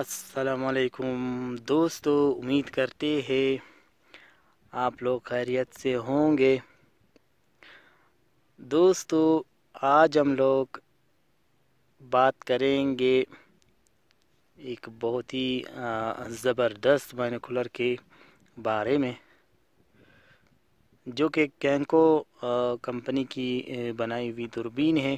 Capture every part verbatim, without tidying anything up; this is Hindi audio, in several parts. अस्सलामुअलैकुम दोस्तों, उम्मीद करते हैं आप लोग खैरियत से होंगे। दोस्तों आज हम लोग बात करेंगे एक बहुत ही ज़बरदस्त बाइनोकुलर के बारे में जो कि कैंको कंपनी की बनाई हुई दूरबीन है।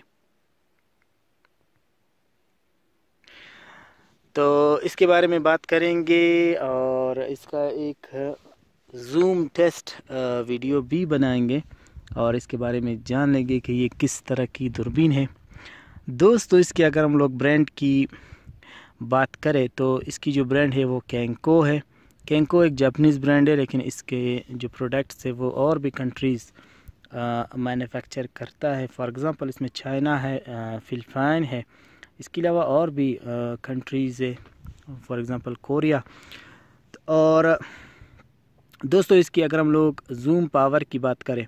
तो इसके बारे में बात करेंगे और इसका एक जूम टेस्ट वीडियो भी बनाएंगे और इसके बारे में जान लेंगे कि ये किस तरह की दूरबीन है। दोस्तों इसके अगर हम लोग ब्रांड की बात करें तो इसकी जो ब्रांड है वो कैंको है। कैंको एक जापानीज़ ब्रांड है, लेकिन इसके जो प्रोडक्ट्स है वो और भी कंट्रीज़ मैन्युफैक्चर करता है। फॉर एग्ज़ाम्पल इसमें चाइना है, फिलिपाइन है, इसके अलावा और भी कंट्रीज़ है, फॉर एग्ज़ाम्पल कोरिया। और दोस्तों इसकी अगर हम लोग जूम पावर की बात करें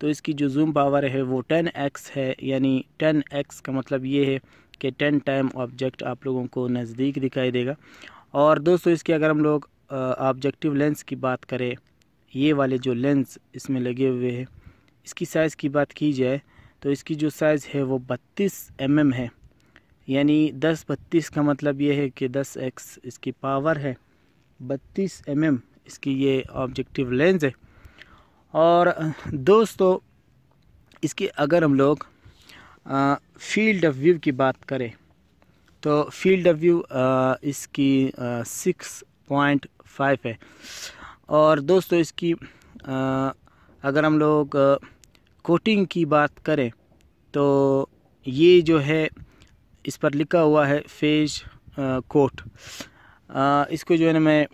तो इसकी जो जूम पावर है वो टेन एक्स है। यानी टेन एक्स का मतलब ये है कि टेन टाइम ऑब्जेक्ट आप लोगों को नज़दीक दिखाई देगा। और दोस्तों इसकी अगर हम लोग ऑब्जेक्टिव लेंस की बात करें, ये वाले जो लेंस इसमें लगे हुए हैं, इसकी साइज़ की बात की जाए तो इसकी जो साइज़ है वो बत्तीस एम एम है। यानी दस बत्तीस का मतलब ये है कि दस एक्स इसकी पावर है, बत्तीस एम एम इसकी ये ऑब्जेक्टिव लेंस है। और दोस्तों इसके अगर हम लोग फील्ड ऑफ व्यू की बात करें तो फील्ड ऑफ व्यू इसकी सिक्स पॉइंट फाइव है। और दोस्तों इसकी आ, अगर हम लोग आ, कोटिंग की बात करें तो ये जो है इस पर लिखा हुआ है फेज कोट। इसको जो है ना मैं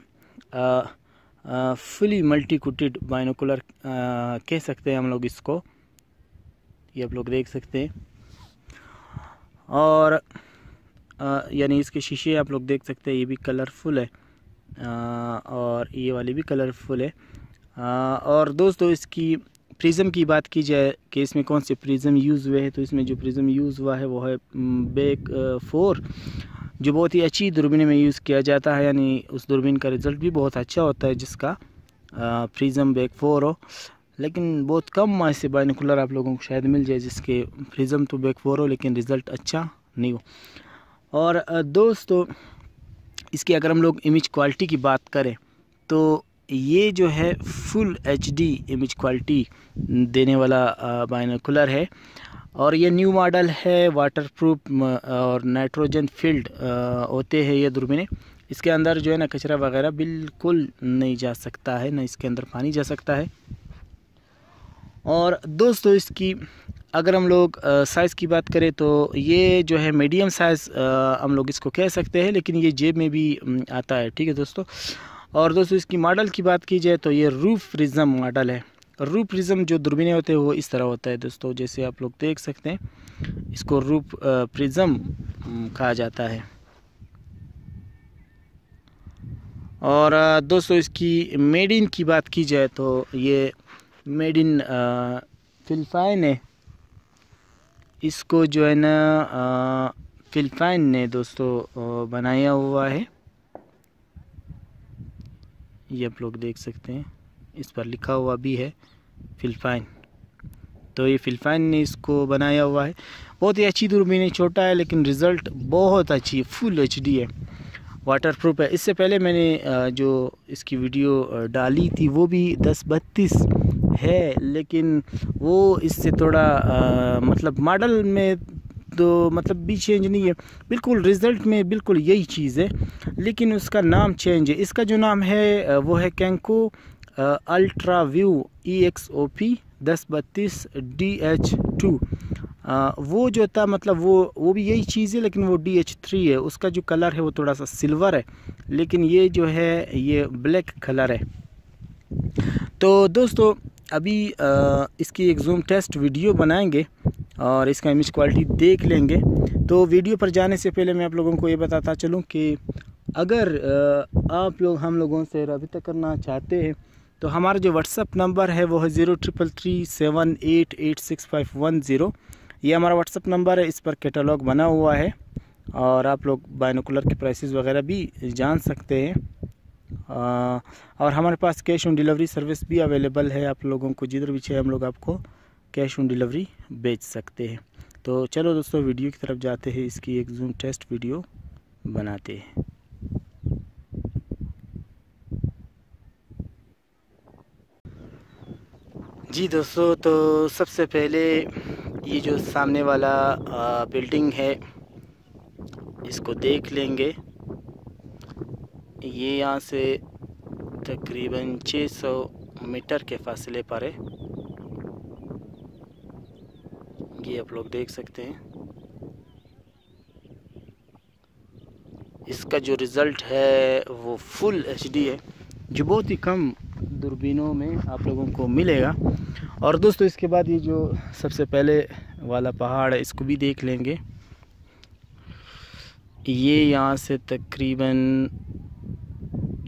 आ, आ, फुली मल्टी कोटेड बाइनोकुलर कह सकते हैं हम लोग इसको, ये आप लोग देख सकते हैं। और यानी इसके शीशे आप लोग देख सकते हैं, ये भी कलरफुल है आ, और ये वाली भी कलरफुल है। आ, और दोस्तों इसकी प्रिज़म की बात की जाए कि इसमें कौन से प्रिज़म यूज़ हुए हैं, तो इसमें जो प्रिज़म यूज़ हुआ है वो है बैक फोर, जो बहुत ही अच्छी दूरबीन में यूज़ किया जाता है। यानी उस दूरबीन का रिज़ल्ट भी बहुत अच्छा होता है जिसका प्रिज़म बैक फोर हो। लेकिन बहुत कम ऐसे बाइनोकुलर आप लोगों को शायद मिल जाए जिसके प्रिज़म तो बैक फोर हो लेकिन रिज़ल्ट अच्छा नहीं हो। और दोस्तों इसकी अगर हम लोग इमेज क्वालिटी की बात करें तो ये जो है फुल एचडी इमेज क्वालिटी देने वाला बाइनोकुलर है। और ये न्यू मॉडल है, वाटरप्रूफ और नाइट्रोजन फील्ड होते हैं ये दूरबीनें। इसके अंदर जो है ना कचरा वगैरह बिल्कुल नहीं जा सकता है, ना इसके अंदर पानी जा सकता है। और दोस्तों इसकी अगर हम लोग साइज़ की बात करें तो ये जो है मीडियम साइज़ हम लोग इसको कह सकते हैं, लेकिन ये जेब में भी आता है, ठीक है दोस्तों। और दोस्तों इसकी मॉडल की बात की जाए तो ये रूफ प्रिज्म मॉडल है। रूफ प्रिज्म जो दूरबीनें होते हैं वो इस तरह होता है दोस्तों, जैसे आप लोग देख सकते हैं, इसको रूफ प्रिज्म कहा जाता है। और दोस्तों इसकी मेड इन की बात की जाए तो ये मेड इन फिलिपाइन है। इसको जो है ना फिलिपाइन ने दोस्तों बनाया हुआ है, ये आप लोग देख सकते हैं, इस पर लिखा हुआ भी है फिलिपाइन। तो ये फिलिपाइन ने इसको बनाया हुआ है। बहुत ही अच्छी दूरबीन है, छोटा है लेकिन रिज़ल्ट बहुत अच्छी है, फुल एचडी है, वाटरप्रूफ है। इससे पहले मैंने जो इसकी वीडियो डाली थी वो भी दस बत्तीस है, लेकिन वो इससे थोड़ा आ, मतलब मॉडल में तो मतलब भी चेंज नहीं है, बिल्कुल रिज़ल्ट में बिल्कुल यही चीज़ है, लेकिन उसका नाम चेंज है। इसका जो नाम है वो है Kenko ultra view E X O P दस बत्तीस डी एच टू। वो जो था मतलब वो वो भी यही चीज़ है, लेकिन वो डी एच थ्री है। उसका जो कलर है वो थोड़ा सा सिल्वर है, लेकिन ये जो है ये ब्लैक कलर है। तो दोस्तों अभी आ, इसकी एक जूम टेस्ट वीडियो बनाएंगे और इसका इमेज क्वालिटी देख लेंगे। तो वीडियो पर जाने से पहले मैं आप लोगों को ये बताता चलूं कि अगर आप लोग हम लोगों से रब्ता करना चाहते हैं तो हमारा जो व्हाट्सअप नंबर है वो है zero triple three seven eight eight six five one zero. ये हमारा व्हाट्सअप नंबर है, इस पर कैटलॉग बना हुआ है और आप लोग बाइनोकुलर के प्राइसेस वगैरह भी जान सकते हैं। आ, और हमारे पास कैश ऑन डिलीवरी सर्विस भी अवेलेबल है, आप लोगों को जिधर भी चाहिए हम लोग आपको कैश ऑन डिलीवरी बेच सकते हैं। तो चलो दोस्तों वीडियो की तरफ जाते हैं, इसकी एक जूम टेस्ट वीडियो बनाते हैं। जी दोस्तों, तो सबसे पहले ये जो सामने वाला बिल्डिंग है इसको देख लेंगे। ये यहाँ से तकरीबन छह सौ मीटर के फासले पर है, ये आप लोग देख सकते हैं। इसका जो रिज़ल्ट है वो फुल एचडी है, जो बहुत ही कम दूरबीनों में आप लोगों को मिलेगा। और दोस्तों इसके बाद ये जो सबसे पहले वाला पहाड़ है इसको भी देख लेंगे। ये यहाँ से तकरीबन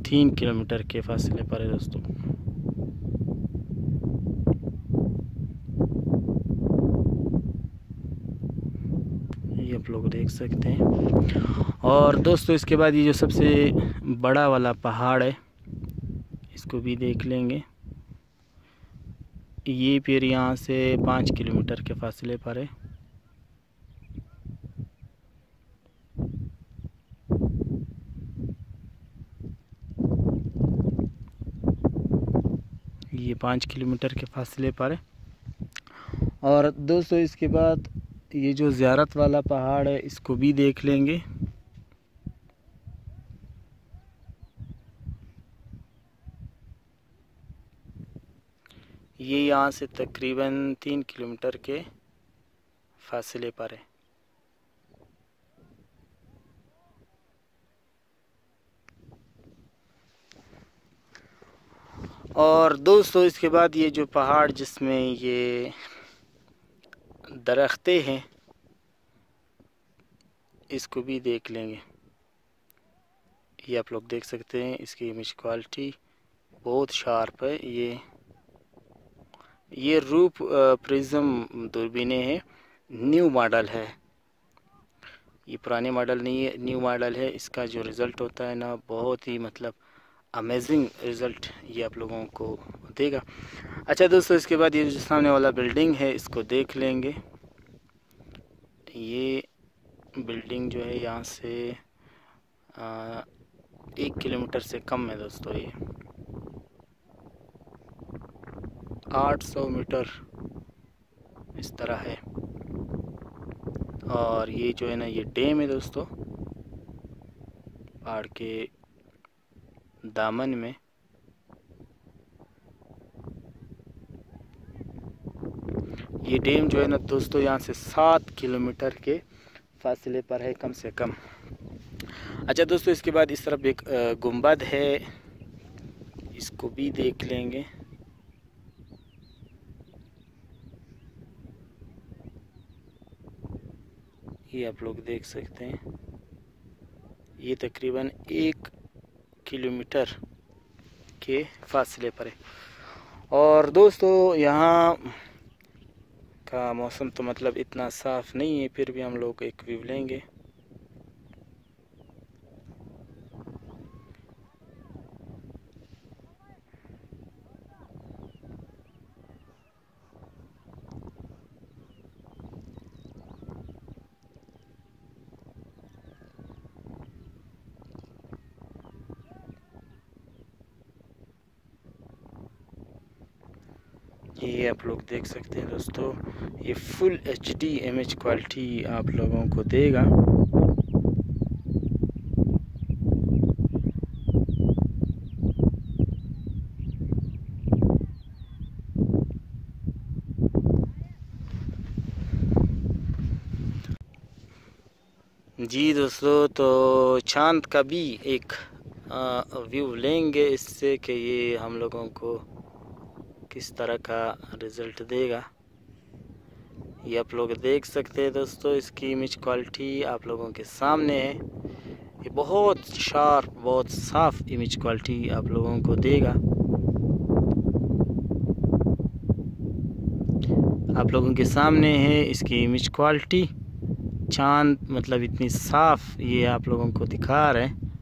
तीन किलोमीटर के फासले पर है दोस्तों। ये आप लोग देख सकते हैं। और दोस्तों इसके बाद ये जो सबसे बड़ा वाला पहाड़ है इसको भी देख लेंगे। ये फिर यहाँ से पाँच किलोमीटर के फासले पर है। ये पाँच किलोमीटर के फासले पर है। और दोस्तों इसके बाद ये जो ज़ियारत वाला पहाड़ है इसको भी देख लेंगे। ये यहाँ से तकरीबन तीन किलोमीटर के फासले पर है। और दोस्तों इसके बाद ये जो पहाड़ जिसमें ये दरख्ते हैं इसको भी देख लेंगे। ये आप लोग देख सकते हैं, इसकी इमेज क्वालिटी बहुत शार्प है। ये ये रूफ प्रिज्म दूरबीने हैं, न्यू मॉडल है, ये पुराने मॉडल नहीं है, न्यू मॉडल है। इसका जो रिज़ल्ट होता है ना, बहुत ही मतलब अमेजिंग रिज़ल्ट ये आप लोगों को देगा। अच्छा दोस्तों इसके बाद ये जो सामने वाला बिल्डिंग है इसको देख लेंगे। ये बिल्डिंग जो है यहाँ से आ, एक किलोमीटर से कम है दोस्तों। ये आठ सौ मीटर इस तरह है। और ये जो है ना ये डैम है दोस्तों, पहाड़ के दामन में। ये डैम जो है ना दोस्तों यहाँ से सात किलोमीटर के फासले पर है कम से कम। अच्छा दोस्तों इसके बाद इस तरफ एक गुंबद है, इसको भी देख लेंगे। ये आप लोग देख सकते हैं, ये तकरीबन एक किलोमीटर के फासले पर है। और दोस्तों यहाँ का मौसम तो मतलब इतना साफ़ नहीं है, फिर भी हम लोग एक व्यू लेंगे। ये आप लोग देख सकते हैं दोस्तों, ये फुल एचडी इमेज क्वालिटी आप लोगों को देगा। जी दोस्तों, तो चांद का भी एक व्यू लेंगे इससे कि ये हम लोगों को किस तरह का रिज़ल्ट देगा। ये आप लोग देख सकते हैं दोस्तों, इसकी इमेज क्वालिटी आप लोगों के सामने है। ये बहुत शार्प, बहुत साफ़ इमेज क्वालिटी आप लोगों को देगा। आप लोगों के सामने है इसकी इमेज क्वालिटी। चांद मतलब इतनी साफ ये आप लोगों को दिखा रहे हैं।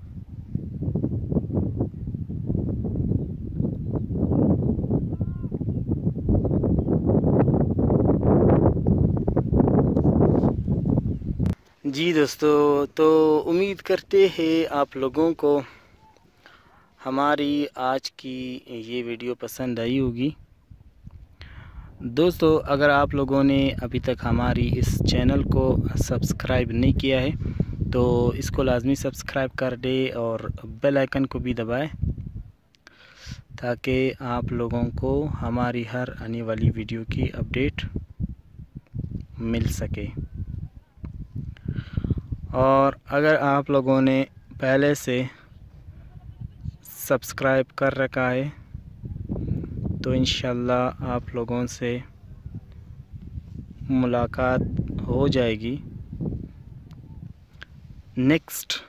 जी दोस्तों, तो उम्मीद करते हैं आप लोगों को हमारी आज की ये वीडियो पसंद आई होगी। दोस्तों, अगर आप लोगों ने अभी तक हमारी इस चैनल को सब्सक्राइब नहीं किया है तो इसको लाजमी सब्सक्राइब कर दे और बेल आइकन को भी दबाएं ताकि आप लोगों को हमारी हर आने वाली वीडियो की अपडेट मिल सके। और अगर आप लोगों ने पहले से सब्सक्राइब कर रखा है तो इंशाल्लाह आप लोगों से मुलाकात हो जाएगी नेक्स्ट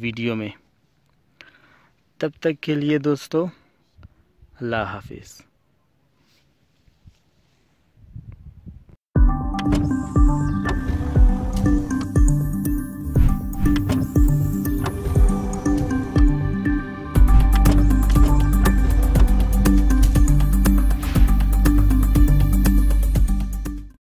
वीडियो में। तब तक के लिए दोस्तों, अल्लाह हाफिज़।